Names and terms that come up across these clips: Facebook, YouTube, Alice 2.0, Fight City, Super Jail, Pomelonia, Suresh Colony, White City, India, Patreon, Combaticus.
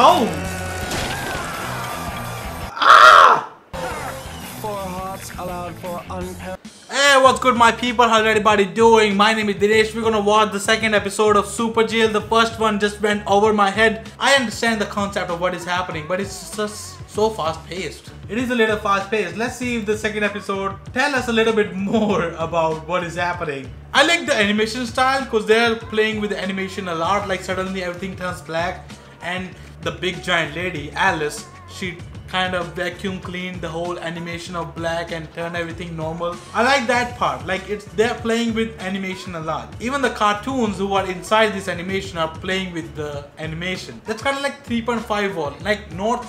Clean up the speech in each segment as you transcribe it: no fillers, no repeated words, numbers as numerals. home. Ah! 4 hearts allowed for unparalleled. Hey, what's good my people? How's everybody doing? My name is Dinesh. We're gonna watch the second episode of Super Jail. The first one just went over my head. I understand the concept of what is happening, but it's just so fast paced. It is a little fast paced. Let's see if the second episode tells us a little bit more about what is happening. I like the animation style because they're playing with the animation a lot. Like suddenly everything turns black and the big giant lady, Alice, she kind of vacuum clean the whole animation of black and turn everything normal. I like that part, like it's they're playing with animation a lot. Even the cartoons who are inside this animation are playing with the animation. That's kind of like 3.5 wall, like not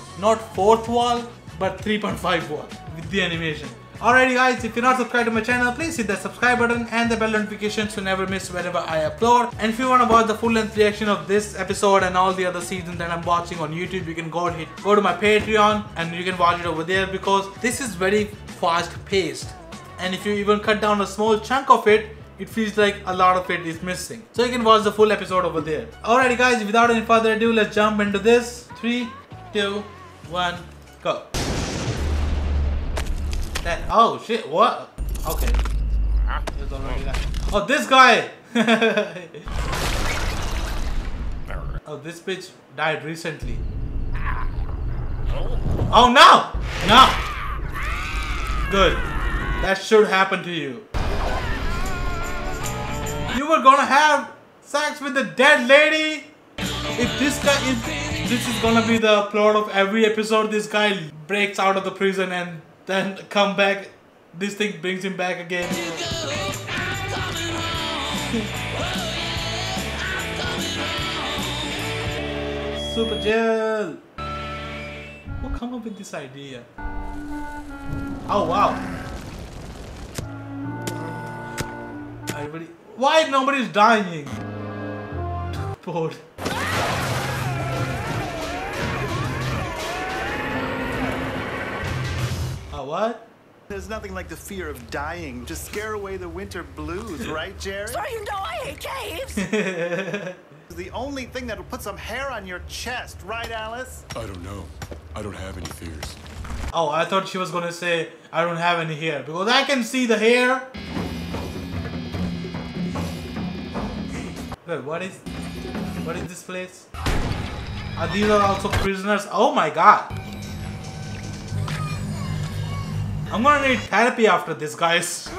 fourth wall, but 3.5 wall with the animation. Alrighty guys, if you're not subscribed to my channel, please hit that subscribe button and the bell notification to never miss whenever I upload. And if you want to watch the full length reaction of this episode and all the other seasons that I'm watching on YouTube, you can go to my Patreon and you can watch it over there, because this is very fast paced. And if you even cut down a small chunk of it, it feels like a lot of it is missing. So you can watch the full episode over there. Alrighty guys, without any further ado, let's jump into this. 3, 2, 1, go. That, oh shit, what? Okay. Oh, this guy! Oh, this bitch died recently. Oh no! No! Good. That should happen to you. You were gonna have sex with the dead lady? If this guy is... This is gonna be the plot of every episode. This guy breaks out of the prison and then come back, this thing brings him back again. Super Jail! Who come up with this idea? Oh wow! Everybody, why nobody's dying? Poor. What? There's nothing like the fear of dying to scare away the winter blues, right, Jerry? So you know I hate caves. The only thing that'll put some hair on your chest, right, Alice? I don't know. I don't have any fears. Oh, I thought she was gonna say I don't have any hair because I can see the hair. Wait, what is this place? Are these are also prisoners? Oh my God. I'm gonna need therapy after this, guys.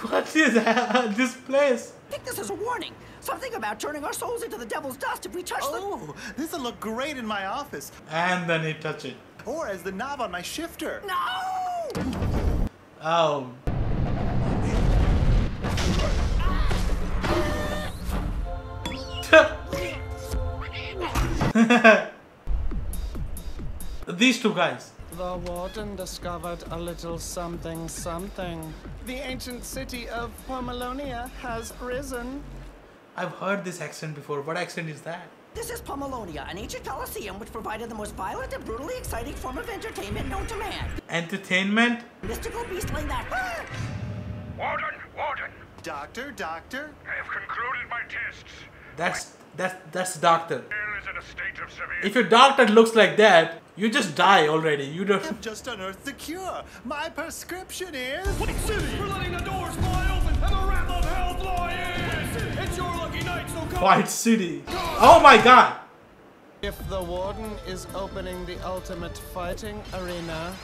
What is this place? I think this is a warning. Something about turning our souls into the devil's dust if we touch them. Oh, this'll look great in my office. And then he touch it. Or as the knob on my shifter. No! Oh. These two guys. The warden discovered a little something something. The ancient city of Pomelonia has risen. I've heard this accent before. What accent is that? This is Pomelonia, an ancient coliseum which provided the most violent and brutally exciting form of entertainment known to man. Entertainment? Mystical beast like that. Warden, warden. Doctor, doctor. I have concluded my tests. That's the doctor. If your doctor looks like that, you just die already. You don't. I've just unearthed the cure. My prescription is. White City. We're letting the doors fly open and the wrath of hell fly in. It's your lucky night, so come. White City. Oh my God. If the warden is opening the ultimate fighting arena,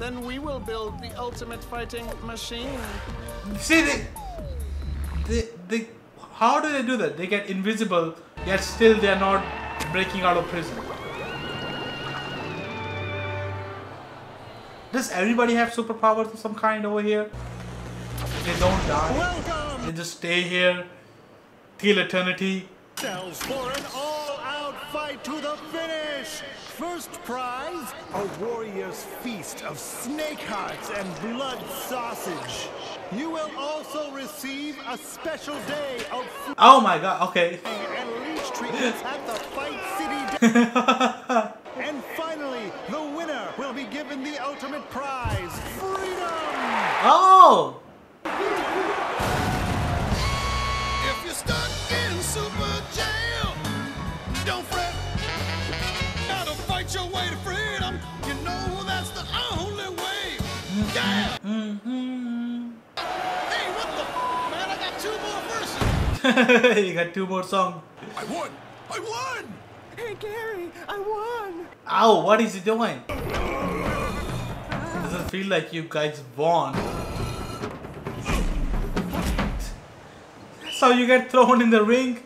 then we will build the ultimate fighting machine. See the. How do they do that? They get invisible, yet still they are not breaking out of prison. Does everybody have superpowers of some kind over here? They don't die. Welcome. They just stay here till eternity. Sells for an all-out fight to the finish. First prize, a warrior's feast of snake hearts and blood sausage. You will also receive a special day of. Oh my God! Okay. And leech treatments at the Fight City. And finally, the winner will be given the ultimate prize: freedom. Oh! If you're stuck in Super You got two more songs. I won! I won! Hey Gary, I won! Ow, what is he doing? It doesn't feel like you guys won. That's how you get thrown in the ring.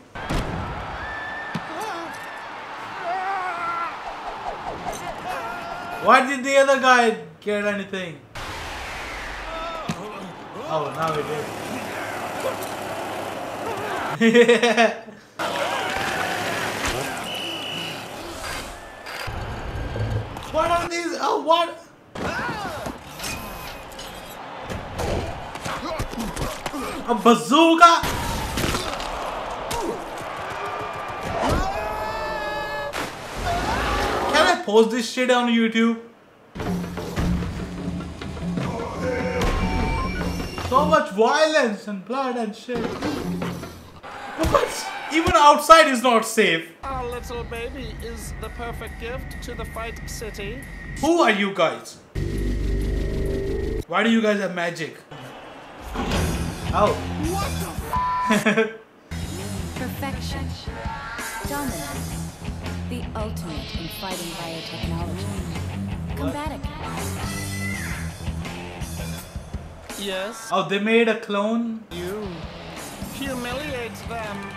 Why did the other guy get anything? Oh, now we did. Yeah. What are these? Oh, what? A bazooka? Post this shit on YouTube. So much violence and blood and shit. What? Even outside is not safe. Our little baby is the perfect gift to the Fight City. Who are you guys? Why do you guys have magic? Oh. What the f? Perfection. Dominance. The ultimate in fighting biotechnology. Combaticus. Yes? Oh, they made a clone? You. Humiliate them.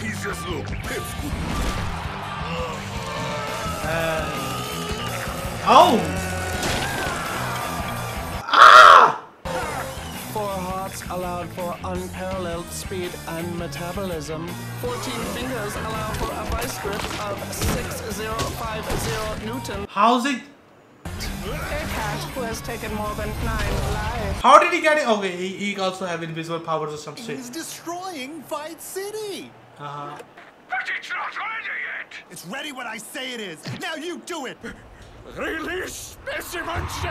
He's just a little pipsqueak. Oh! Allowed for unparalleled speed and metabolism. 14 fingers allow for a vice grip of 6050 Newton. How's it? A cat who has taken more than 9 lives. How did he get it? Okay, he also have invisible powers or some shit. He's destroying White City. But it's not ready yet. It's ready when I say it is. Now you do it. Release Specimen 7.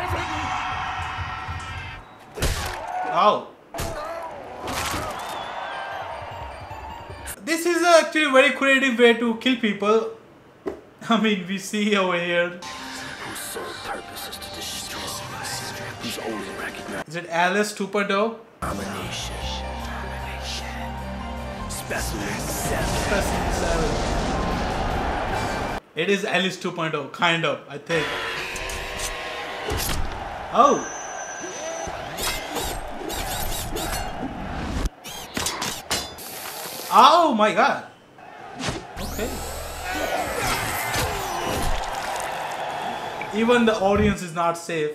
Oh. This is actually a very creative way to kill people. I mean, we see over here. Whose sole purpose is to destroy my sister. He's only recognized. Is it Alice 2.0? Domination. Specimen 7. Specimen 7. It is Alice 2.0, kind of, I think. Oh. Oh my god. Okay. Even the audience is not safe.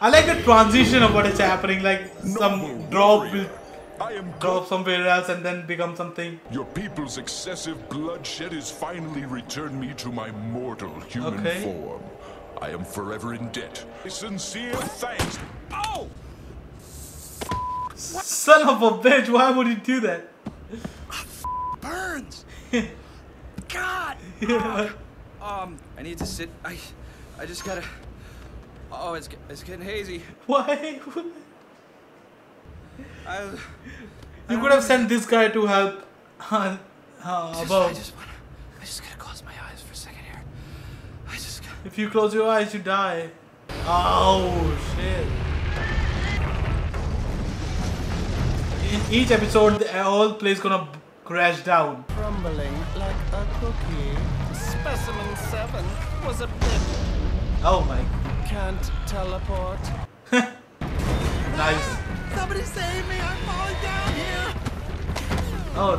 I like the transition of what is happening, like some drop somewhere else and then become something. Your people's excessive bloodshed has finally returned me to my mortal human form. I am forever in debt. Sincere thanks. Oh! Son of a bitch, why would you do that? Burns. God. Yeah. I need to sit. I just gotta. Oh, it's getting hazy. Why? You could have sent this guy to help. Above. I just gotta close my eyes for a second here. If you close your eyes, you die. Oh shit. In each episode, the whole place gonna crash down. Crumbling like a cookie. Specimen 7 was a pit. Oh my. Can't teleport. Nice. Somebody save me! I'm falling down here. Oh.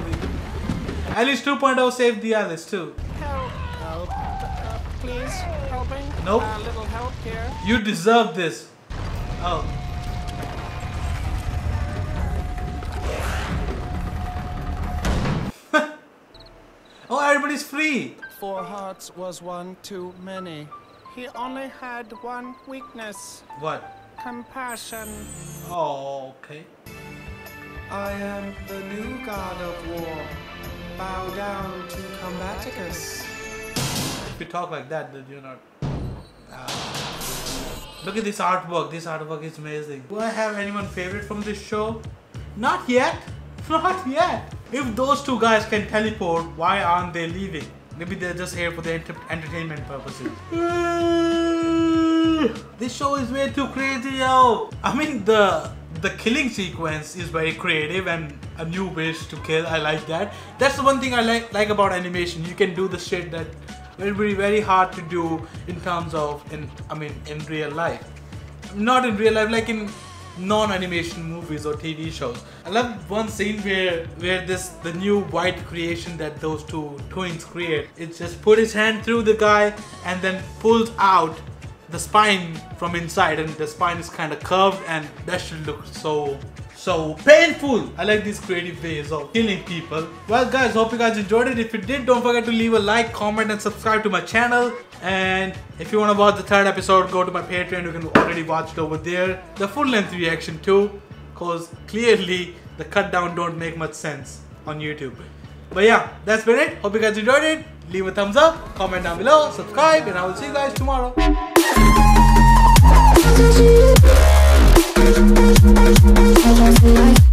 Alice 2.0 saved the Alice too. Help! Help! Please help me. Nope. A little help here. You deserve this. Oh. Oh, everybody's free! 4 hearts was one too many. He only had one weakness. What? Compassion. Oh, okay. I am the new god of war. Bow down to Combaticus. If you talk like that, then you're not... Look at this artwork. This artwork is amazing. Do I have anyone favorite from this show? Not yet! Not yet! If those two guys can teleport, why aren't they leaving? Maybe they're just here for the entertainment purposes. This show is way too crazy, yo. I mean, the killing sequence is very creative and a new ways to kill. I like that. That's the one thing I like about animation. You can do the shit that will be very hard to do in terms of, in real life. Not in real life, like in non-animation movies or TV shows. I love one scene where the new white creation that those two twins create. It just put his hand through the guy and then pulls out the spine from inside, and the spine is kind of curved, and that should look so painful. I like these creative ways of killing people. Well guys, hope you guys enjoyed it. If you did, don't forget to leave a like, comment and subscribe to my channel. And if you want to watch the third episode, go to my Patreon. You can already watch it over there, the full length reaction too, because clearly the cut down don't make much sense on YouTube. But yeah, that's been it. Hope you guys enjoyed it. Leave a thumbs up, comment down below, subscribe, and I will see you guys tomorrow. Thank you.